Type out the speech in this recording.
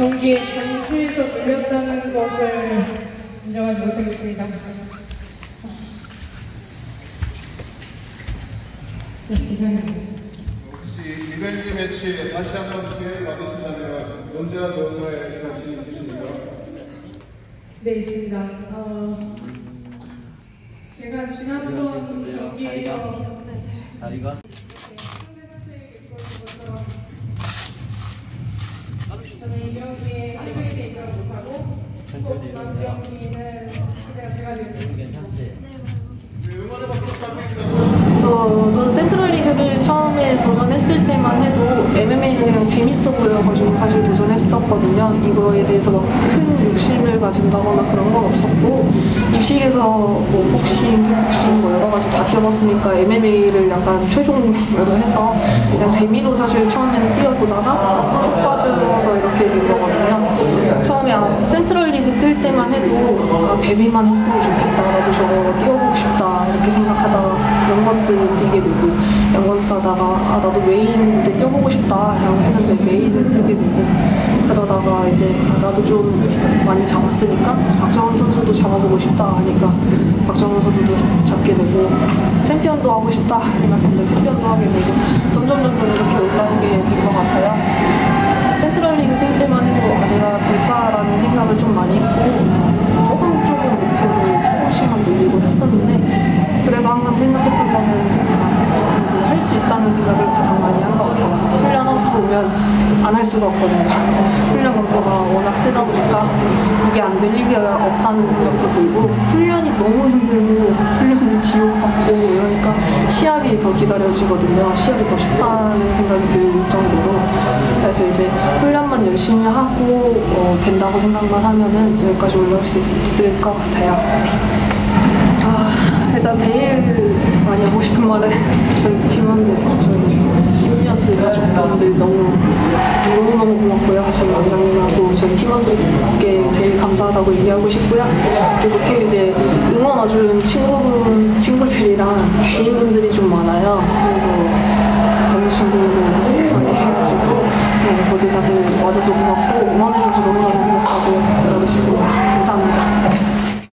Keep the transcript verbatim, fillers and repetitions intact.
경기에 전수에서 밀렸다는 것을 인정하지 못하겠습니다. 혹시 리벤지 매치에 다시 한번 기회를 받으신다면 언제나 농구에 관심 있으십니까? 네, 있습니다. 어, 제가 지난번 경기에서 다리가 저는 이 경기에 일 경기에 입각 못하고 또 다음 경기는 제가 됐습니다. 저도 센트럴리그를 처음에 도전했을 때만 해도 엠엠에이는 그냥 재밌어 보여가지고 사실 도전했었거든요. 이거에 대해서 막 큰 욕심을 가진다거나 그런 건 없었고, 입식에서 뭐 복싱, 킥복싱 뭐 여러 가지 다 껴봤으니까 엠엠에이를 약간 최종으로 해서 그냥 재미로 사실 처음에는 뛰어보다가 푹 빠져서 이렇게 된 거거든요. 처음에 아, 센트럴리그 뜰 때만 해도 아, 데뷔만 했으면 좋겠다, 나도 저거 뛰어보고 싶다 이렇게 생각하다가 연건스 뛰게 되고, 연건스 하다가 아, 나도 메인 무대 뛰어보고 싶다 라고 했는데 메인을 뛰게 되고, 그러다가 이제 아, 나도 좀 많이 잡았으니까 박정은 선수도 잡아보고 싶다 하니까 박정은 선수도 잡게 되고, 챔피언도 하고 싶다 생각했는데 챔피언도 하게 되고, 점점 점점 이렇게 올라오게 된 것 같아요. 센트럴리그 뛸 때만 해도 아, 내가 될까라는 생각을 좀 많이 했고 조금 조금 목표를 조금씩만 늘리고 했었는데, 그래도 항상 생각했던 거는 그래도 할 수 있다는 생각을 가장 많이 한 것 같아요. 훈련하다 보면 안 할 수가 없거든요. 훈련 강도가 워낙 세다 보니까 이게 안 들리기가 없다는 생각도 들고, 훈련이 너무 힘들고 훈련이 지옥 같고 이러니까 시합이 더 기다려지거든요. 시합이 더 쉽다는 생각이 들 정도로. 그래서 이제 훈련만 열심히 하고 어, 된다고 생각만 하면은 여기까지 올라올 수 있을 것 같아요. 아, 일단 제일 많이 하고 싶은 말은 저희 팀원들, 저희 팀리어스 가족분들 너무 너무너무 고맙고요. 저희 원장님하고 저희 팀원들께 제일 감사하다고 얘기하고 싶고요. 그리고 또 이제 응원 와준 친구분, 친구들이랑 지인분들이 좀 많아요. 그리고 어느 친구도 고생 많이 해가지고 네, 저도 다들 와줘서 고맙고 응원해줘서 너무너무 고맙다고 그러고 싶습니다.